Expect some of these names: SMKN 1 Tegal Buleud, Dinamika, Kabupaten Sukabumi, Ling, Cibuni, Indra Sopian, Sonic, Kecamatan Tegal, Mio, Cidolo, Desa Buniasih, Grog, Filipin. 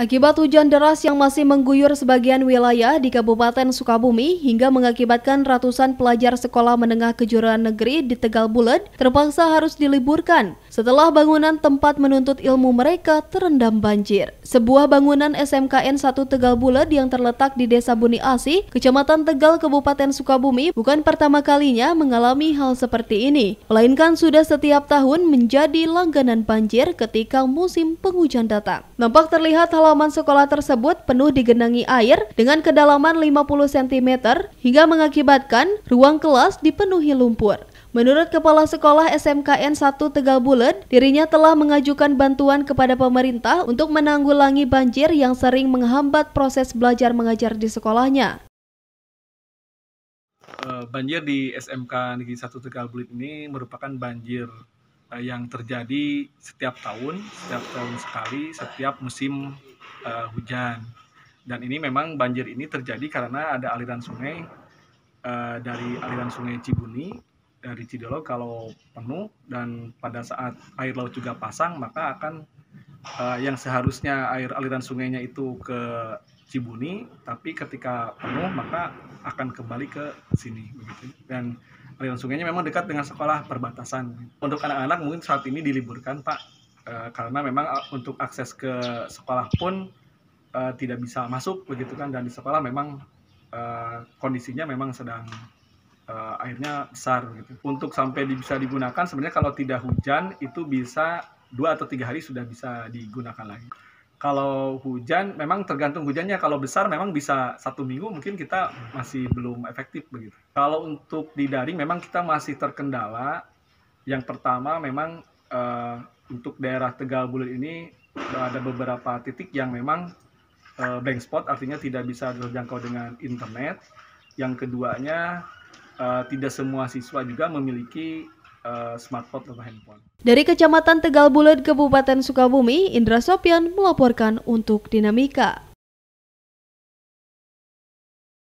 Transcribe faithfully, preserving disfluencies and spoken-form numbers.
Akibat hujan deras yang masih mengguyur sebagian wilayah di Kabupaten Sukabumi hingga mengakibatkan ratusan pelajar sekolah menengah kejuruan negeri di Tegal Buleud terpaksa harus diliburkan setelah bangunan tempat menuntut ilmu mereka terendam banjir. Sebuah bangunan S M K N satu Tegal Buleud yang terletak di Desa Buniasih, Kecamatan Tegal, Kabupaten Sukabumi bukan pertama kalinya mengalami hal seperti ini, melainkan sudah setiap tahun menjadi langganan banjir ketika musim penghujan datang. Nampak terlihat hal halaman sekolah tersebut penuh digenangi air dengan kedalaman lima puluh sentimeter hingga mengakibatkan ruang kelas dipenuhi lumpur. Menurut Kepala Sekolah S M K N satu Tegal Buleud, dirinya telah mengajukan bantuan kepada pemerintah untuk menanggulangi banjir yang sering menghambat proses belajar mengajar di sekolahnya. Banjir di S M K Negeri satu Tegal Buleud ini merupakan banjir yang terjadi setiap tahun, setiap tahun sekali, setiap musim uh, hujan. Dan ini memang banjir ini terjadi karena ada aliran sungai uh, dari aliran sungai Cibuni, dari Cidolo kalau penuh, dan pada saat air laut juga pasang, maka akan uh, yang seharusnya air aliran sungainya itu ke Cibuni, tapi ketika penuh maka akan kembali ke sini begitu. Dan aliran sungainya memang dekat dengan sekolah perbatasan. Untuk anak-anak mungkin saat ini diliburkan, Pak, e, karena memang untuk akses ke sekolah pun e, tidak bisa masuk begitu kan, dan di sekolah memang e, kondisinya memang sedang e, airnya besar gitu. Untuk sampai bisa digunakan sebenarnya kalau tidak hujan itu bisa dua atau tiga hari sudah bisa digunakan lagi. Kalau hujan, memang tergantung hujannya. Kalau besar, memang bisa satu minggu mungkin kita masih belum efektif begitu. Kalau untuk di daring, memang kita masih terkendala. Yang pertama, memang uh, untuk daerah Tegal Buleud ini ada beberapa titik yang memang uh, blank spot, artinya tidak bisa terjangkau dengan internet. Yang keduanya, uh, tidak semua siswa juga memiliki uh, smartphone atau handphone. Dari Kecamatan Tegal Buleud, Kabupaten Sukabumi, Indra Sopian melaporkan untuk Dinamika.